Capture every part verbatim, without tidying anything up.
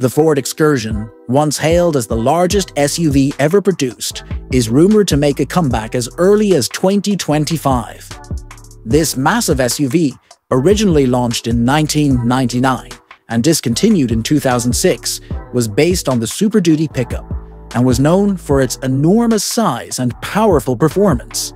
The Ford Excursion, once hailed as the largest S U V ever produced, is rumored to make a comeback as early as twenty twenty-five. This massive S U V, originally launched in nineteen ninety-nine and discontinued in two thousand six, was based on the Super Duty pickup and was known for its enormous size and powerful performance.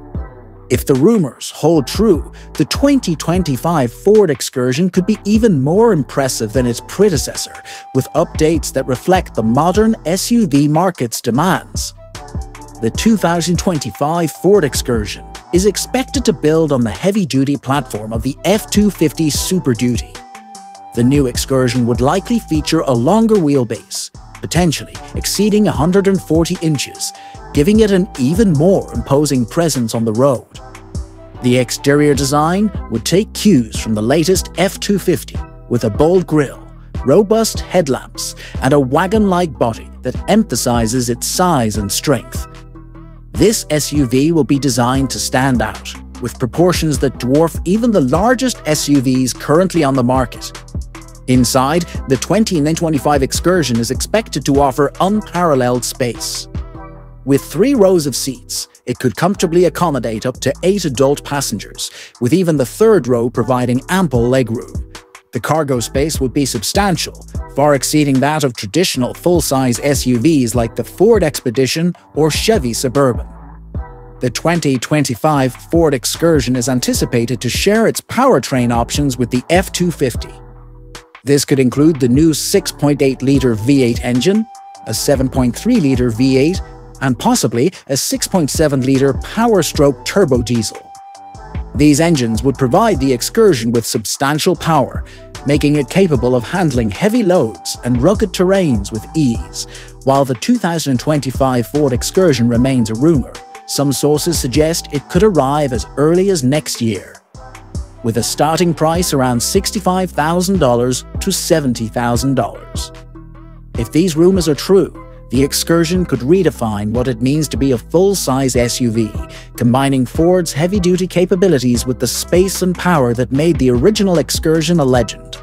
If the rumors hold true, the twenty twenty-five Ford Excursion could be even more impressive than its predecessor, with updates that reflect the modern S U V market's demands. The two thousand twenty-five Ford Excursion is expected to build on the heavy-duty platform of the F two fifty Super Duty. The new Excursion would likely feature a longer wheelbase, potentially exceeding one hundred forty inches, giving it an even more imposing presence on the road. The exterior design would take cues from the latest F two fifty, with a bold grille, robust headlamps, and a wagon-like body that emphasizes its size and strength. This S U V will be designed to stand out, with proportions that dwarf even the largest S U Vs currently on the market. Inside, the twenty twenty-five Excursion is expected to offer unparalleled space. With three rows of seats, it could comfortably accommodate up to eight adult passengers, with even the third row providing ample legroom. The cargo space would be substantial, far exceeding that of traditional full-size S U Vs like the Ford Expedition or Chevy Suburban. The twenty twenty-five Ford Excursion is anticipated to share its powertrain options with the F two fifty. This could include the new six point eight liter V eight engine, a seven point three liter V eight, and possibly a six point seven liter Power Stroke turbo diesel. These engines would provide the Excursion with substantial power, making it capable of handling heavy loads and rugged terrains with ease. While the two thousand twenty-five Ford Excursion remains a rumor, some sources suggest it could arrive as early as next year. With a starting price around sixty-five thousand dollars to seventy thousand dollars. If these rumors are true, the Excursion could redefine what it means to be a full-size S U V, combining Ford's heavy-duty capabilities with the space and power that made the original Excursion a legend.